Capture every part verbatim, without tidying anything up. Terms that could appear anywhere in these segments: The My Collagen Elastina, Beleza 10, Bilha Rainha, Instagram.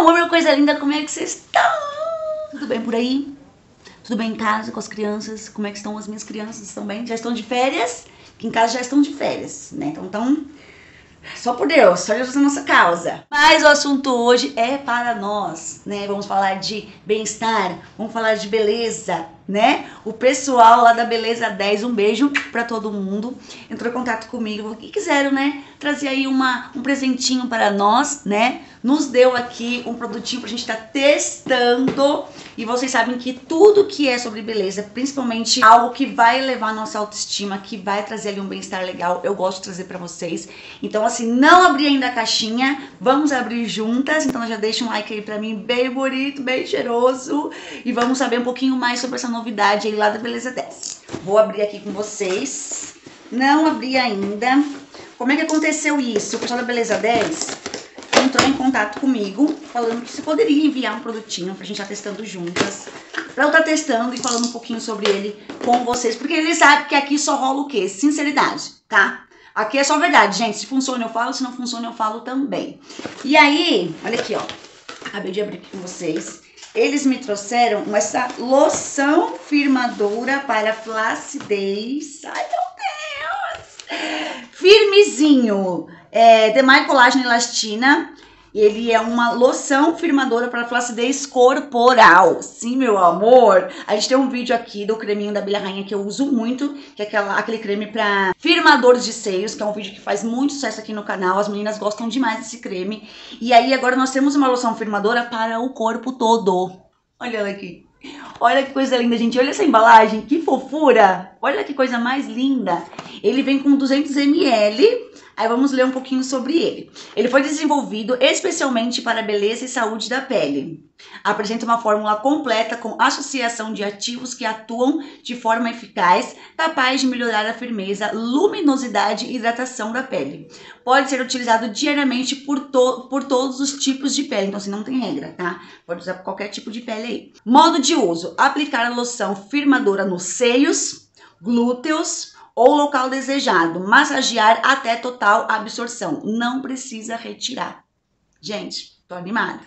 amor, minha coisa linda, como é que vocês estão? Tudo bem por aí? Tudo bem em casa, com as crianças? Como é que estão as minhas crianças? Estão bem? Já estão de férias? Que em casa já estão de férias, né? Então, então só por Deus, só Jesus é a nossa causa. Mas o assunto hoje é para nós, né? Vamos falar de bem-estar, vamos falar de beleza, né? O pessoal lá da Beleza dez, um beijo pra todo mundo, entrou em contato comigo, que quiseram, né? Trazer aí uma, um presentinho para nós, né? Nos deu aqui um produtinho pra gente estar tá testando. E vocês sabem que tudo que é sobre beleza, principalmente algo que vai elevar a nossa autoestima, que vai trazer ali um bem-estar legal, eu gosto de trazer pra vocês. Então, assim, não abri ainda a caixinha, vamos abrir juntas. Então já deixa um like aí pra mim, bem bonito, bem cheiroso. E vamos saber um pouquinho mais sobre essa novidade aí lá da Beleza dez. Vou abrir aqui com vocês. Não abri ainda. Como é que aconteceu isso? O pessoal da Beleza dez... entrou em contato comigo, falando que se poderia enviar um produtinho pra gente estar testando juntas, pra eu estar testando e falando um pouquinho sobre ele com vocês, porque ele sabe que aqui só rola o quê? Sinceridade, tá? Aqui é só verdade, gente, se funciona eu falo, se não funciona eu falo também. E aí, olha aqui, ó, acabei de abrir aqui com vocês, eles me trouxeram essa loção firmadora para flacidez, ai meu Deus, firmezinho, é, The My Collagen Elastina. Ele é uma loção firmadora para flacidez corporal. Sim, meu amor. A gente tem um vídeo aqui do creminho da Bilha Rainha que eu uso muito, que é aquela, aquele creme para firmadores de seios, que é um vídeo que faz muito sucesso aqui no canal. As meninas gostam demais desse creme. E aí agora nós temos uma loção firmadora para o corpo todo. Olha ela aqui. Olha que coisa linda, gente. Olha essa embalagem, que fofura. Olha que coisa mais linda. Ele vem com duzentos mililitros. Aí vamos ler um pouquinho sobre ele. Ele foi desenvolvido especialmente para a beleza e saúde da pele. Apresenta uma fórmula completa com associação de ativos que atuam de forma eficaz, capaz de melhorar a firmeza, luminosidade e hidratação da pele. Pode ser utilizado diariamente por, to por todos os tipos de pele, então assim, não tem regra, tá? Pode usar qualquer tipo de pele aí. Modo de uso: aplicar a loção firmadora nos seios, glúteos ou local desejado, massagear até total absorção, não precisa retirar. Gente, tô animada.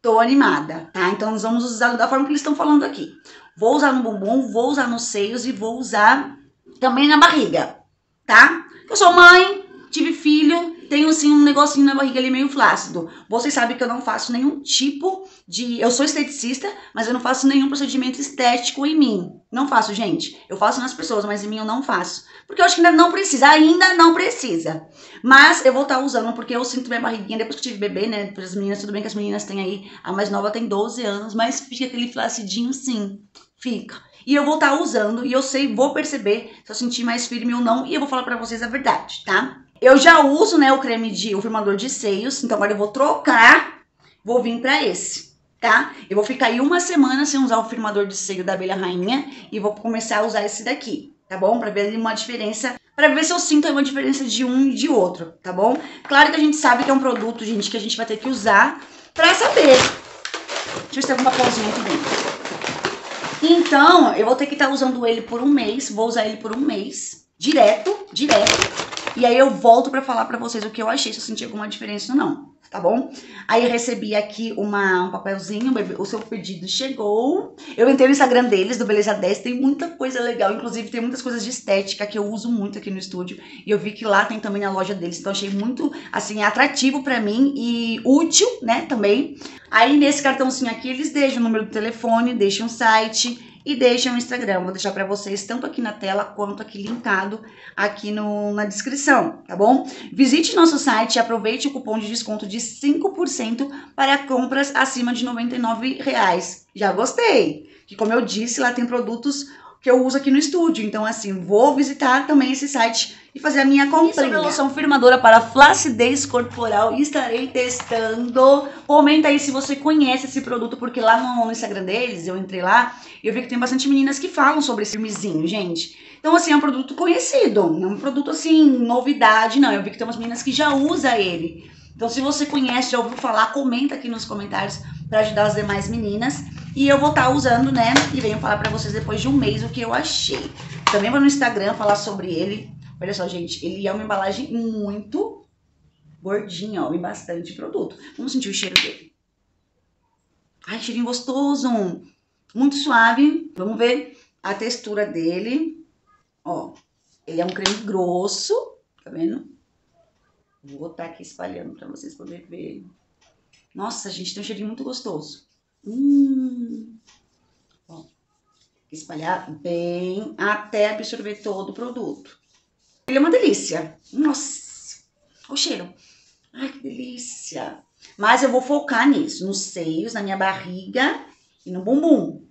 Tô animada, tá? Então nós vamos usar da forma que eles estão falando aqui. Vou usar no bumbum, vou usar nos seios e vou usar também na barriga, tá? Eu sou mãe, tive filho, tenho sim um negocinho na barriga ali meio flácido. Vocês sabem que eu não faço nenhum tipo de... Eu sou esteticista, mas eu não faço nenhum procedimento estético em mim. Não faço, gente. Eu faço nas pessoas, mas em mim eu não faço. Porque eu acho que ainda não precisa, ainda não precisa. Mas eu vou estar usando, porque eu sinto minha barriguinha depois que eu tive bebê, né? Para as meninas, tudo bem que as meninas têm aí... A mais nova tem doze anos, mas fica aquele flacidinho sim. Fica. E eu vou estar usando, e eu sei, vou perceber se eu sentir mais firme ou não. E eu vou falar pra vocês a verdade, tá? Eu já uso, né, o creme de, o firmador de seios, então agora eu vou trocar, vou vir pra esse, tá? Eu vou ficar aí uma semana sem usar o firmador de seio da Abelha Rainha e vou começar a usar esse daqui, tá bom? Pra ver uma diferença, pra ver se eu sinto uma diferença de um e de outro, tá bom? Claro que a gente sabe que é um produto, gente, que a gente vai ter que usar pra saber. Deixa eu ver se tem algum papelzinho aqui dentro. Então, eu vou ter que estar usando ele por um mês, vou usar ele por um mês, direto, direto. E aí eu volto pra falar pra vocês o que eu achei, se eu senti alguma diferença ou não, tá bom? Aí eu recebi aqui uma, um papelzinho, o seu pedido chegou. Eu entrei no Instagram deles, do Beleza dez, tem muita coisa legal, inclusive tem muitas coisas de estética que eu uso muito aqui no estúdio. E eu vi que lá tem também na loja deles, então achei muito, assim, atrativo pra mim e útil, né, também. Aí nesse cartãozinho aqui eles deixam o número do telefone, deixam o site... E deixa o Instagram, vou deixar pra vocês tanto aqui na tela quanto aqui linkado aqui no, na descrição, tá bom? Visite nosso site e aproveite o cupom de desconto de cinco por cento para compras acima de noventa e nove reais. Já gostei! Que como eu disse, lá tem produtos que eu uso aqui no estúdio, então assim, vou visitar também esse site e fazer a minha comprinha. Isso é uma loção firmadora para flacidez corporal, estarei testando. Comenta aí se você conhece esse produto, porque lá no Instagram deles, eu entrei lá, e eu vi que tem bastante meninas que falam sobre esse firmezinho, gente. Então assim, é um produto conhecido, não é um produto assim, novidade não, eu vi que tem umas meninas que já usam ele. Então se você conhece, já ouviu falar, comenta aqui nos comentários pra ajudar as demais meninas. E eu vou estar usando, né? E venho falar pra vocês depois de um mês o que eu achei. Também vou no Instagram falar sobre ele. Olha só, gente. Ele é uma embalagem muito gordinha, ó. E bastante produto. Vamos sentir o cheiro dele. Ai, cheirinho gostoso, muito suave. Vamos ver a textura dele. Ó, ele é um creme grosso, tá vendo? Vou botar aqui espalhando pra vocês poderem ver. Nossa, gente, tem um cheirinho muito gostoso. Hum... Ó, espalhar bem até absorver todo o produto. Ele é uma delícia. Nossa, o cheiro. Ai, que delícia. Mas eu vou focar nisso, nos seios, na minha barriga e no bumbum,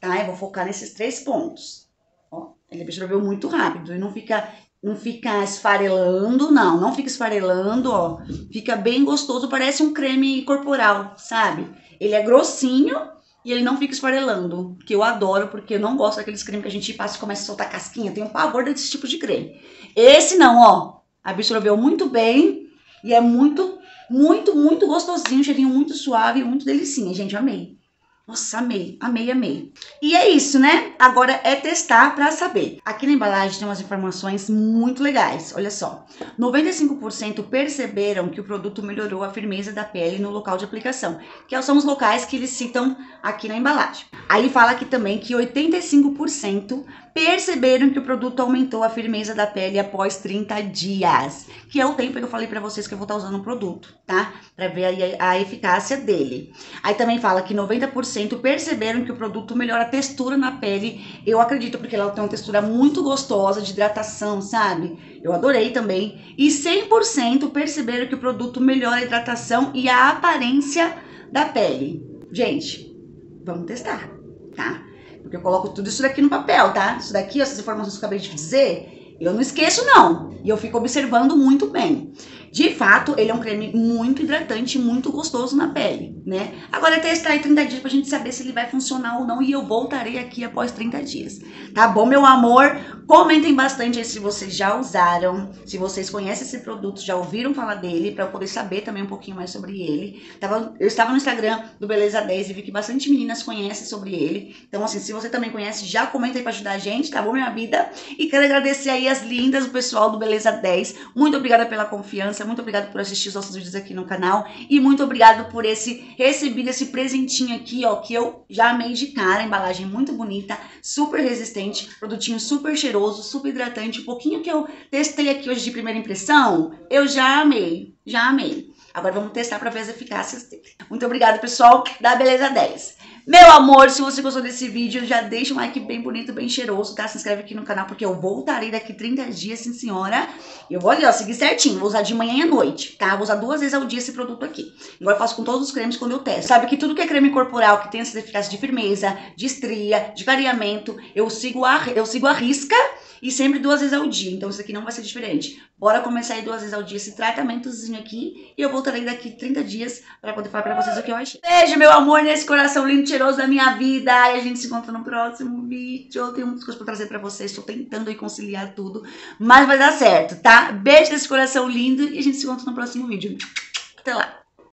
tá? Eu vou focar nesses três pontos. Ó, ele absorveu muito rápido e não fica, não fica esfarelando, não. Não fica esfarelando, ó. Fica bem gostoso, parece um creme corporal, sabe? Ele é grossinho e ele não fica esfarelando, que eu adoro, porque eu não gosto daqueles cremes que a gente passa e começa a soltar casquinha. Tenho um pavor desse tipo de creme. Esse não, ó. Absorveu muito bem e é muito... Muito, muito gostosinho, cheirinho muito suave, muito delicinha, gente, amei. Nossa, amei, amei, amei. E é isso, né? Agora é testar pra saber. Aqui na embalagem tem umas informações muito legais, olha só. noventa e cinco por cento perceberam que o produto melhorou a firmeza da pele no local de aplicação, que são os locais que eles citam aqui na embalagem. Aí fala aqui também que oitenta e cinco por cento perceberam que o produto aumentou a firmeza da pele após trinta dias, que é o tempo que eu falei pra vocês que eu vou estar usando o produto, tá? Pra ver aí a eficácia dele. Aí também fala que noventa por cento perceberam que o produto melhora a textura na pele. Eu acredito, porque ela tem uma textura muito gostosa de hidratação, sabe? Eu adorei também. E cem por cento perceberam que o produto melhora a hidratação e a aparência da pele. Gente, vamos testar, tá? Porque eu coloco tudo isso daqui no papel, tá? Isso daqui, essas informações que eu acabei de dizer, eu não esqueço, não. E eu fico observando muito bem. De fato, ele é um creme muito hidratante, muito gostoso na pele, né? Agora é testar aí trinta dias pra gente saber se ele vai funcionar ou não. E eu voltarei aqui após trinta dias. Tá bom, meu amor? Comentem bastante aí se vocês já usaram, se vocês conhecem esse produto, já ouviram falar dele, pra eu poder saber também um pouquinho mais sobre ele. Tava, eu estava no Instagram do Beleza dez e vi que bastante meninas conhecem sobre ele. Então, assim, se você também conhece, já comenta aí pra ajudar a gente, tá bom, minha vida? E quero agradecer aí as lindas, o pessoal do Beleza dez. Muito obrigada pela confiança, muito obrigada por assistir os nossos vídeos aqui no canal. E muito obrigada por esse recebido, esse presentinho aqui, ó, que eu já amei de cara. Embalagem muito bonita, super resistente, produtinho super cheiroso, super hidratante. O pouquinho que eu testei aqui hoje de primeira impressão, eu já amei, já amei. Agora vamos testar pra ver as eficácias dele. Muito obrigada, pessoal, da Beleza dez. Meu amor, se você gostou desse vídeo, já deixa um like bem bonito, bem cheiroso, tá? Se inscreve aqui no canal, porque eu voltarei daqui trinta dias, sim senhora. E eu vou ali, ó, seguir certinho. Vou usar de manhã e à noite, tá? Vou usar duas vezes ao dia esse produto aqui. Igual eu faço com todos os cremes quando eu testo. Sabe que tudo que é creme corporal, que tem essa eficácia de firmeza, de estria, de clareamento, eu sigo a, eu sigo a risca. E sempre duas vezes ao dia, então isso aqui não vai ser diferente. Bora começar aí duas vezes ao dia esse tratamentozinho aqui. E eu voltarei daqui trinta dias pra poder falar pra vocês o que eu achei. Beijo, meu amor, nesse coração lindo e cheiroso da minha vida. E a gente se encontra no próximo vídeo. Eu tenho muitas coisas pra trazer pra vocês. Tô tentando aí conciliar tudo, mas vai dar certo, tá? Beijo nesse coração lindo e a gente se encontra no próximo vídeo. Até lá!